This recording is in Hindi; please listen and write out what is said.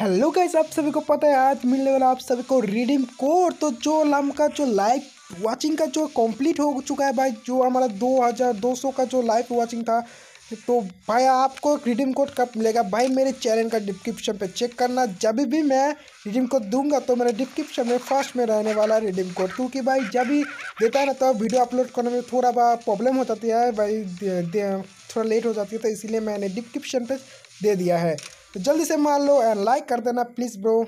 हेलो गाइस, आप सभी को पता है आज मिलने वाला आप सभी को रिडीम कोड। तो जो लम का जो लाइव वाचिंग का जो कंप्लीट हो चुका है भाई, जो हमारा 2200 का जो लाइव वाचिंग था, तो भाई आपको रिडीम कोड कब मिलेगा भाई, मेरे चैनल का डिस्क्रिप्शन पे चेक करना। जब भी मैं रिडीम कोड दूंगा तो मेरे डिस्क्रिप्शन में फर्स्ट में रहने वाला रिडीम कोड, क्योंकि भाई जब भी देता है ना तो वीडियो अपलोड करने में थोड़ा प्रॉब्लम हो जाती है भाई, थोड़ा लेट हो जाती है, तो इसीलिए मैंने डिस्क्रिप्शन पे दे दिया है। तो जल्दी से मान लो एंड लाइक कर देना प्लीज़ ब्रो।